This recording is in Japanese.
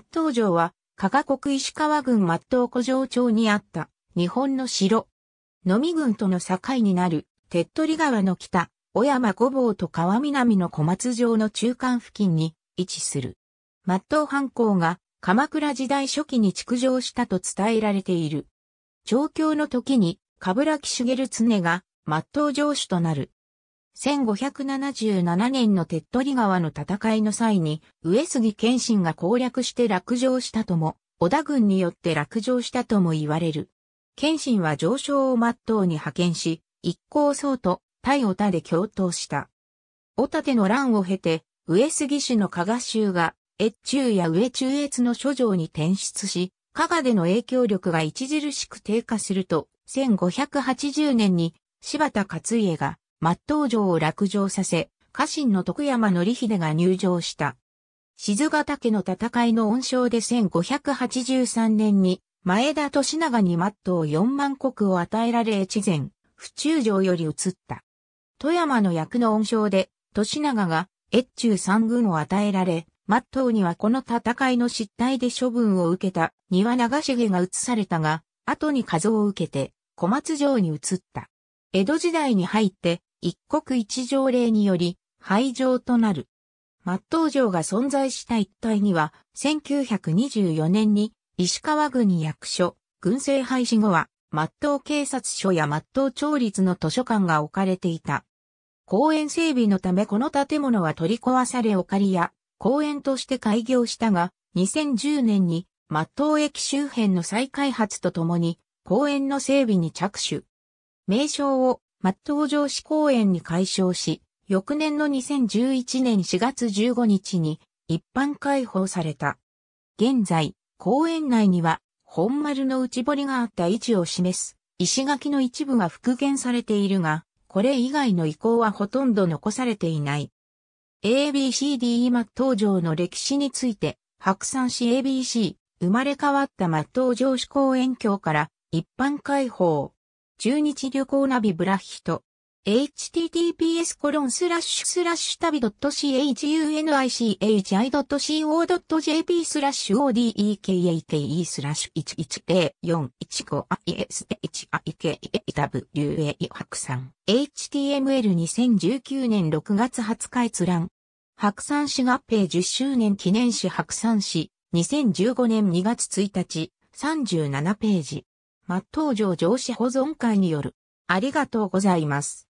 松任城は、加賀国石川郡松任古城町にあった、日本の城。能美郡との境になる、手取川の北、小山御坊と川南の小松城の中間付近に位置する。松任藩校が鎌倉時代初期に築城したと伝えられている。調教の時に、鏑木茂常が松任城主となる。1577年の手取川の戦いの際に、上杉謙信が攻略して落城したとも、織田軍によって落城したとも言われる。謙信は常勝を松任に派遣し、一向惣と対小田で共闘した。小田の乱を経て、上杉氏の加賀衆が、越中や上中越の諸城に転出し、加賀での影響力が著しく低下すると、1580年に柴田勝家が、松任城を落城させ、家臣の徳山則秀が入城した。賤ヶ岳の戦いの恩賞で1583年に、前田利長に松任4万石を与えられ越前、府中城より移った。富山の役の恩賞で、利長が越中3郡を与えられ、松任にはこの戦いの失態で処分を受けた丹羽長重が移されたが、後に数を受けて、小松城に移った。江戸時代に入って、一国一城令により、廃城となる。松任城が存在した一帯には、1924年に、石川郡役所、郡政廃止後は、松任警察署や松任町立の図書館が置かれていた。公園整備のためこの建物は取り壊されお借りや、公園として開業したが、2010年に、松任駅周辺の再開発とともに、公園の整備に着手。名称を、松任城址公園に改称し、翌年の2011年4月15日に一般開放された。現在、公園内には本丸の内堀があった位置を示す石垣の一部が復元されているが、これ以外の遺構はほとんど残されていない。ABCDE 松任城の歴史について、白山市 ABC 生まれ変わった松任城址公園郷から一般開放。中日旅行ナビブラヒト https://旅.co.jp/odeke1115.iskeiskeiskeiskeiskeiskeiskeiskeiskeiskeiskeiskeiskeiskeiskeiskeiskeiskeiskeiskeiskeiskeiskeiskeiskeiskeiskeiskeiskeiskeiskeiskeiskeiskeiskeiskeiskeiskhtml 2019年6月20日閲覧白山市合併10周年記念誌白山市2015年2月1日37ページ松任城城址保存会による。ありがとうございます。